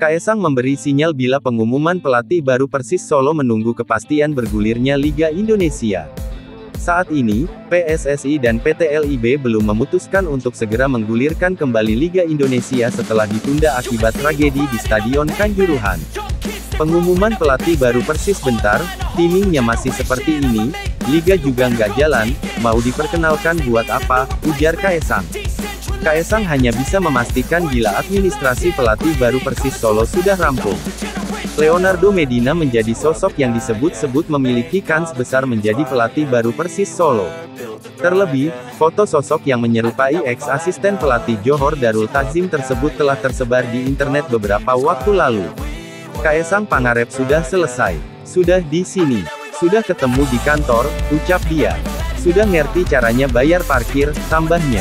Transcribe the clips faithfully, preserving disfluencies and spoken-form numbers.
Kaesang memberi sinyal bila pengumuman pelatih baru Persis Solo menunggu kepastian bergulirnya Liga Indonesia. Saat ini, P S S I dan P T L I B belum memutuskan untuk segera menggulirkan kembali Liga Indonesia setelah ditunda akibat tragedi di Stadion Kanjuruhan. Pengumuman pelatih baru Persis bentar, timingnya masih seperti ini, Liga juga nggak jalan, mau diperkenalkan buat apa, ujar Kaesang. Kaesang hanya bisa memastikan bila administrasi pelatih baru Persis Solo sudah rampung. Leonardo Medina menjadi sosok yang disebut-sebut memiliki kans besar menjadi pelatih baru Persis Solo. Terlebih, foto sosok yang menyerupai eks-asisten pelatih Johor Darul Ta'zim tersebut telah tersebar di internet beberapa waktu lalu. Kaesang Pangarep sudah selesai. Sudah di sini. Sudah ketemu di kantor, ucap dia. Sudah ngerti caranya bayar parkir, tambahnya.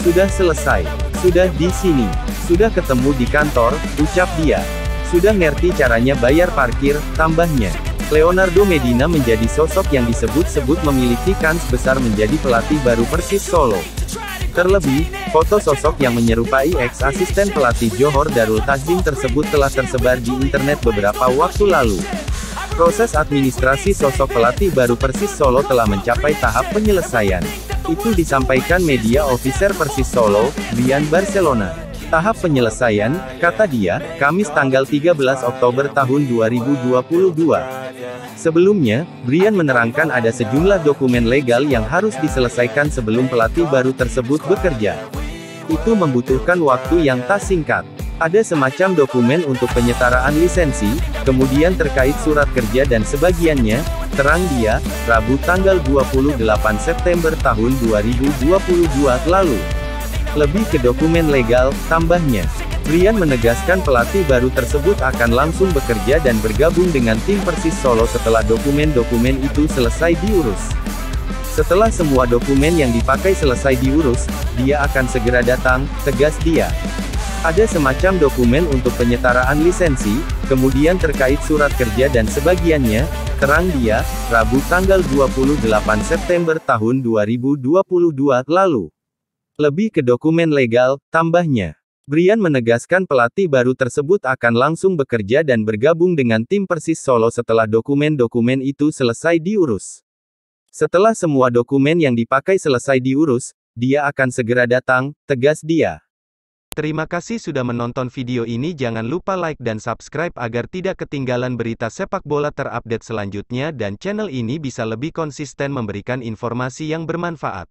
Sudah selesai. Sudah di sini. Sudah ketemu di kantor, ucap dia. Sudah ngerti caranya bayar parkir, tambahnya. Leonardo Medina menjadi sosok yang disebut-sebut memiliki kans besar menjadi pelatih baru Persis Solo. Terlebih, foto sosok yang menyerupai eks-asisten pelatih Johor Darul Ta'zim tersebut telah tersebar di internet beberapa waktu lalu. Proses administrasi sosok pelatih baru Persis Solo telah mencapai tahap penyelesaian. Itu disampaikan media officer Persis Solo, Brian Barcelona. Tahap penyelesaian, kata dia, Kamis tanggal tiga belas Oktober tahun dua ribu dua puluh dua. Sebelumnya, Brian menerangkan ada sejumlah dokumen legal yang harus diselesaikan sebelum pelatih baru tersebut bekerja. Itu membutuhkan waktu yang tak singkat. Ada semacam dokumen untuk penyetaraan lisensi, kemudian terkait surat kerja dan sebagiannya, terang dia, Rabu tanggal dua puluh delapan September tahun dua ribu dua puluh dua lalu. Lebih ke dokumen legal, tambahnya. Brian menegaskan pelatih baru tersebut akan langsung bekerja dan bergabung dengan tim Persis Solo setelah dokumen-dokumen itu selesai diurus. Setelah semua dokumen yang dipakai selesai diurus, dia akan segera datang, tegas dia. Ada semacam dokumen untuk penyetaraan lisensi, kemudian terkait surat kerja dan sebagiannya, terang dia, Rabu tanggal dua puluh delapan September tahun dua ribu dua puluh dua lalu. Lebih ke dokumen legal, tambahnya. Brian menegaskan pelatih baru tersebut akan langsung bekerja dan bergabung dengan tim Persis Solo setelah dokumen-dokumen itu selesai diurus. Setelah semua dokumen yang dipakai selesai diurus, dia akan segera datang, tegas dia. Terima kasih sudah menonton video ini. Jangan lupa like dan subscribe agar tidak ketinggalan berita sepak bola terupdate selanjutnya dan channel ini bisa lebih konsisten memberikan informasi yang bermanfaat.